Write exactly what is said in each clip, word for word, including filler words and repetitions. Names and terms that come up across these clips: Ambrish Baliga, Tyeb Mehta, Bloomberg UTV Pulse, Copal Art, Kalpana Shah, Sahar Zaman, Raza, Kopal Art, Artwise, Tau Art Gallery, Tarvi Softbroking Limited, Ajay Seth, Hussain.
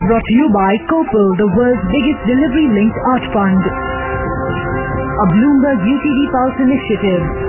Brought to you by Kopal, the world's biggest delivery-linked art fund. A Bloomberg U T V Pulse initiative.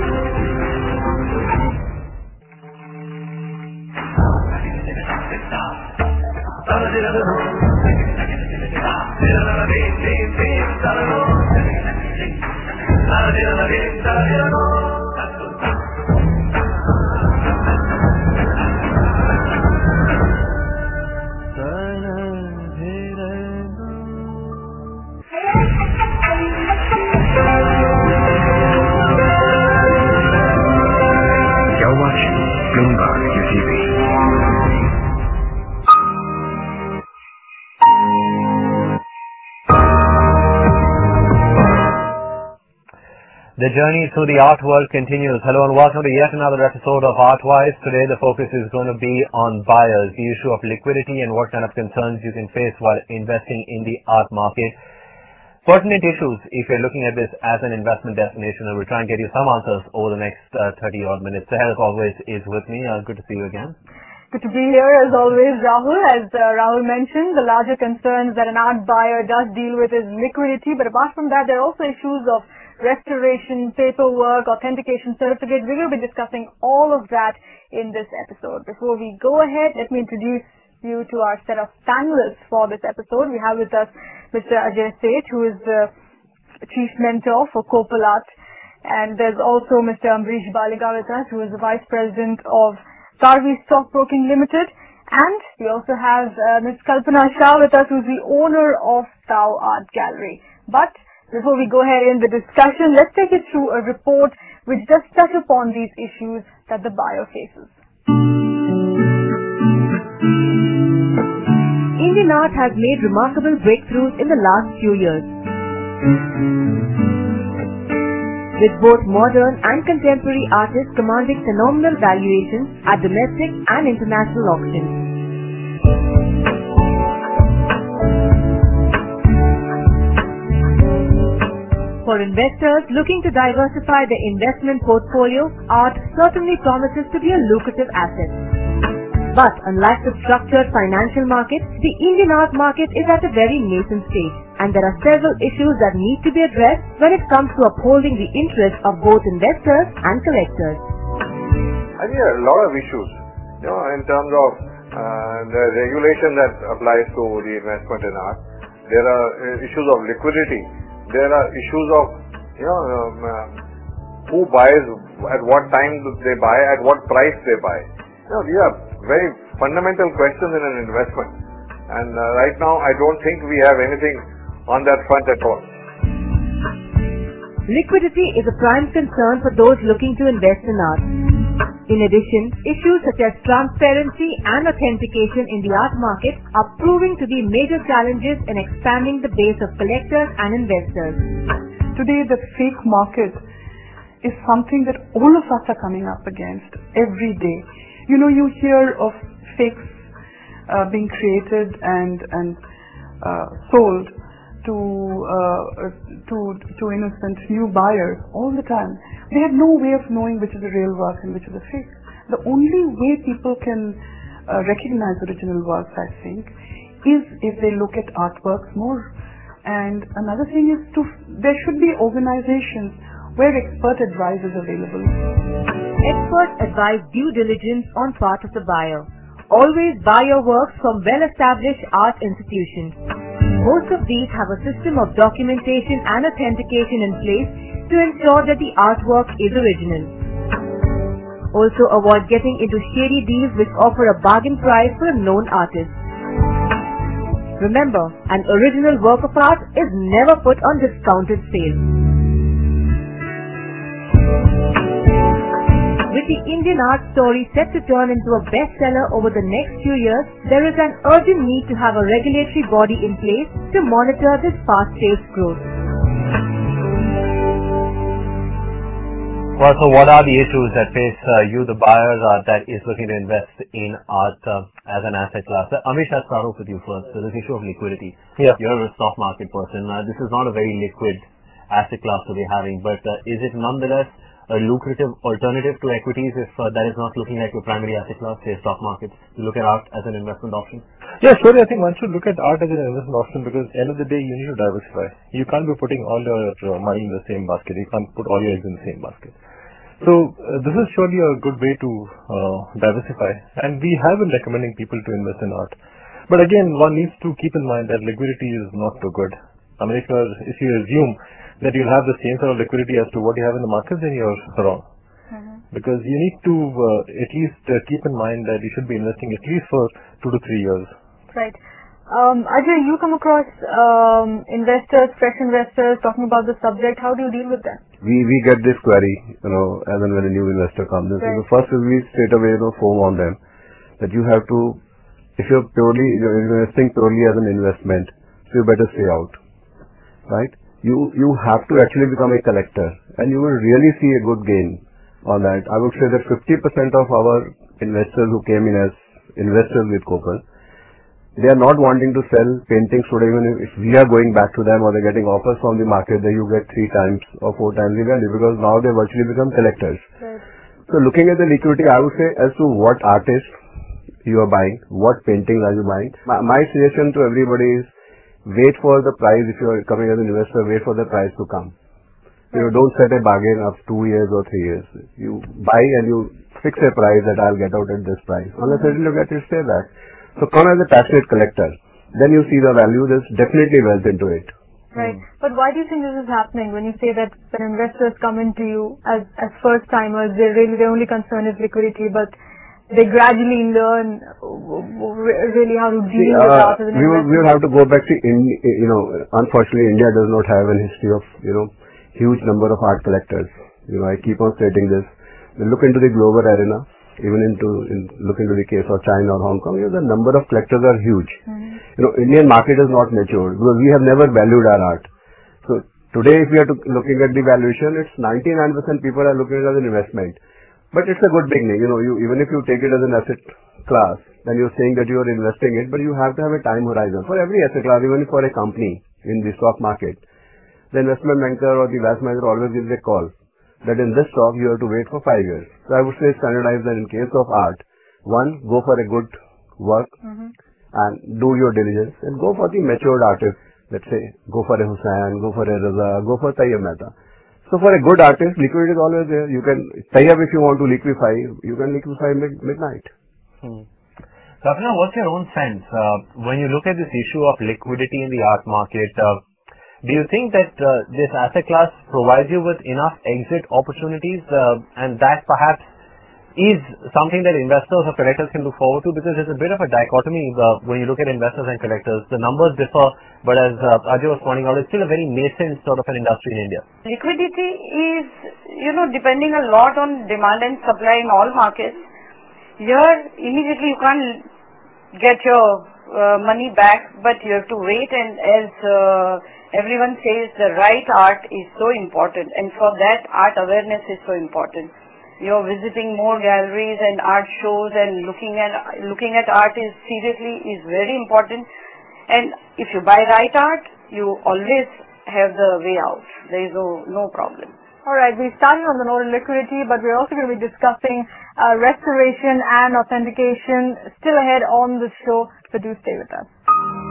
The journey through the art world continues. Hello and welcome to yet another episode of Artwise. Today the focus is going to be on buyers, the issue of liquidity and what kind of concerns you can face while investing in the art market. Pertinent issues if you're looking at this as an investment destination, and we'll try and get you some answers over the next uh, thirty odd minutes. Seher, as always, is with me. Uh, good to see you again. Good to be here as always, Rahul. As uh, Rahul mentioned, the larger concerns that an art buyer does deal with is liquidity, but apart from that, there are also issues of restoration, paperwork, authentication certificate. We're going to be discussing all of that in this episode. Before we go ahead, let me introduce you to our set of panelists for this episode. We have with us Mister Ajay Seth, who is the Chief Mentor for Kopal Art, and there's also Mister Ambrish Baliga with us, who is the Vice President of Tarvi Softbroking Limited, and we also have uh, Miz Kalpana Shah with us, who's the owner of Tau Art Gallery. But before we go ahead in the discussion, let's take you through a report which does touch upon these issues that the buyer faces. Indian art has made remarkable breakthroughs in the last few years. With both modern and contemporary artists commanding phenomenal valuations at domestic and international auctions. For investors looking to diversify their investment portfolio, art certainly promises to be a lucrative asset. But unlike the structured financial market, the Indian art market is at a very nascent stage, and there are several issues that need to be addressed when it comes to upholding the interests of both investors and collectors. I mean, a lot of issues, you know, in terms of uh, the regulation that applies to the investment in art. There are issues of liquidity. There are issues of, you know, um, uh, who buys, at what time they buy, at what price they buy. You know, these are very fundamental questions in an investment. And uh, right now, I don't think we have anything on that front at all. Liquidity is a prime concern for those looking to invest in art. In addition, issues such as transparency and authentication in the art market are proving to be major challenges in expanding the base of collectors and investors. Today, the fake market is something that all of us are coming up against every day. You know, you hear of fakes uh, being created and, and uh, sold to, uh, to, to innocent new buyers all the time. They have no way of knowing which is the real work and which is the fake. The only way people can uh, recognize original works, I think, is if they look at artworks more. And another thing is, to there should be organizations where expert advice is available. Experts advise due diligence on part of the buyer. Always buy your works from well-established art institutions. Most of these have a system of documentation and authentication in place to ensure that the artwork is original. Also, avoid getting into shady deals which offer a bargain price for a known artist. Remember, an original work of art is never put on discounted sale. With the Indian art story set to turn into a bestseller over the next few years, there is an urgent need to have a regulatory body in place to monitor this fast sales growth. Well, so what are the issues that face uh, you, the buyers, uh, that is looking to invest in art uh, as an asset class? Uh, Amish, I'll start off with you first. So this issue of liquidity. Yeah. You're a stock market person. Uh, this is not a very liquid asset class to be having, but uh, is it nonetheless a lucrative alternative to equities if uh, that is not looking at your primary asset class, say stock markets? You look at art as an investment option? Yeah, surely. I think one should look at art as an investment option because at the end of the day, you need to diversify. You can't be putting all your money in the same basket. You can't put all your eggs in the same basket. So uh, this is surely a good way to uh, diversify. And we have been recommending people to invest in art. But again, one needs to keep in mind that liquidity is not too good. I mean, if, if you assume that you'll have the same sort of liquidity as to what you have in the markets, then you're wrong. Mm-hmm. Because you need to uh, at least uh, keep in mind that you should be investing at least for two to three years. Right. Um, Ajay, you come across um, investors, fresh investors talking about the subject. How do you deal with that? We we get this query, you know, as and when a new investor comes in. Right. So the first is we straight away, you know, forewarn them that you have to, if you're purely you're investing purely as an investment, so you better stay out. Right? You you have to actually become a collector, and you will really see a good gain on that. I would say that fifty percent of our investors who came in as investors with Kopal, they are not wanting to sell paintings today. Even if we are going back to them or they're getting offers from the market, that you get three times or four times the value, because now they virtually become collectors. Right. So looking at the liquidity, I would say as to what artist you are buying, what paintings are you buying. My, my suggestion to everybody is, wait for the price. If you are coming as an investor, wait for the price to come. You know, don't set a bargain of two years or three years. You buy and you fix a price that I'll get out at this price. Unless I look at it, say that. So come as a passionate collector. Then you see the value. There's definitely wealth into it. Right. But why do you think this is happening when you say that when investors come into you as, as first timers, they're really, their only concern is liquidity, but they gradually learn really how to deal with uh, that. We will, we will have to go back to, Indi you know, unfortunately India does not have a history of, you know, huge number of art collectors. You know, I keep on stating this. We look into the global arena, even into, in, look into the case of China or Hong Kong, you know, the number of collectors are huge. Mm-hmm. You know, Indian market is not matured because we have never valued our art. So today if we are to, looking at the valuation, it's ninety-nine percent people are looking at it as an investment. But it's a good beginning, you know, you, even if you take it as an asset class, then you're saying that you're investing it, but you have to have a time horizon. For every asset class, even for a company in the stock market, the investment banker or the wealth manager always gives a call that in this stock you have to wait for five years. So I would say standardize that in case of art. One, go for a good work mm-hmm. and do your diligence and go for the matured artist. Let's say, go for a Hussain, go for a Raza, go for Tyeb Mehta. So for a good artist, liquidity is always there. You can tie up if you want to liquefy, you can liquefy mid midnight. Hmm. Kalpana, what's your own sense? Uh, when you look at this issue of liquidity in the art market, uh, do you think that uh, this asset class provides you with enough exit opportunities uh, and that perhaps is something that investors or collectors can look forward to? Because there's a bit of a dichotomy uh, when you look at investors and collectors. The numbers differ. But as uh, Ajay was pointing out, it's still a very nascent sort of an industry in India. Liquidity is, you know, depending a lot on demand and supply in all markets. Here, immediately you can't get your uh, money back, but you have to wait. And as uh, everyone says, the right art is so important. And for that, art awareness is so important. You're visiting more galleries and art shows, and looking at, looking at art is seriously is very important. And if you buy right art, you always have the way out. There is no, no problem. All right, we started on the note of liquidity, but we're also going to be discussing uh, restoration and authentication still ahead on the show, so do stay with us.